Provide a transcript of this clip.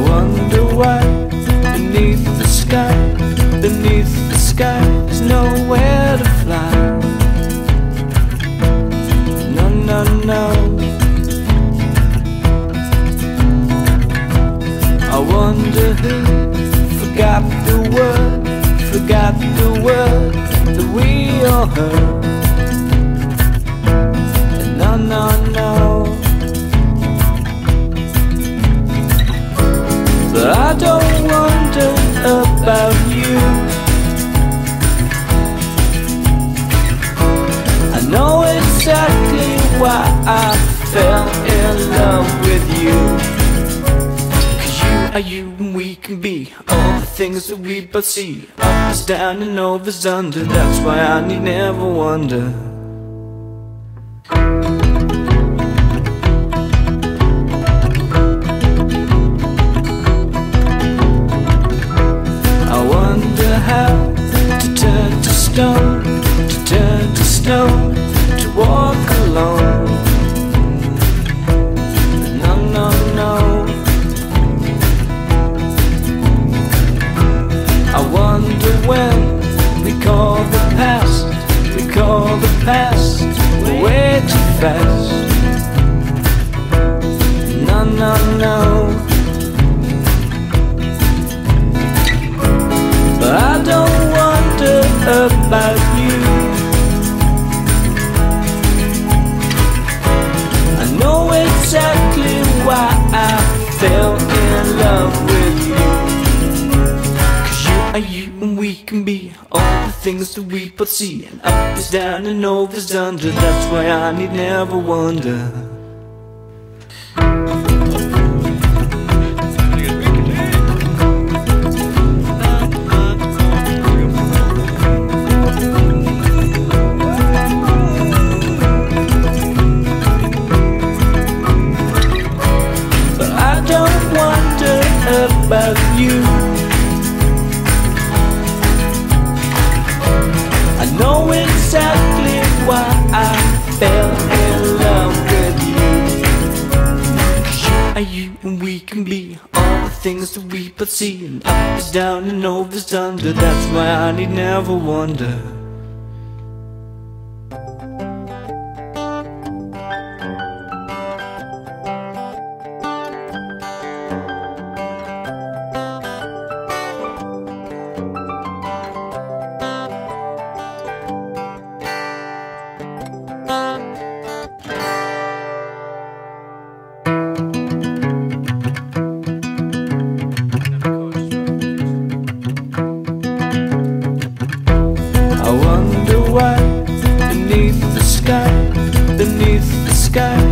wonder why beneath the sky, there's nowhere to fly. No, no, no. I wonder who forgot the word that we all heard. No, no, no. But I don't wonder about you. I know exactly why I fell in love with you. 'Cause you are you and we can be all the things that we both see. Up is down and over is under. That's why I need never wonder. To turn to stone, to walk alone. No, no, no. I wonder when we call the past way too fast. No, no, no. But I don't wonder about you. I know exactly why I fell in love with you. 'Cause you are you and we can be all the things that we both see. And up is down and over is under. That's why I need never wonder. About you, I know exactly why I fell in love with you. 'Cause you are you and we can be all the things that we both see. And up is down and over is under. That's why I need never wonder. Beneath the sky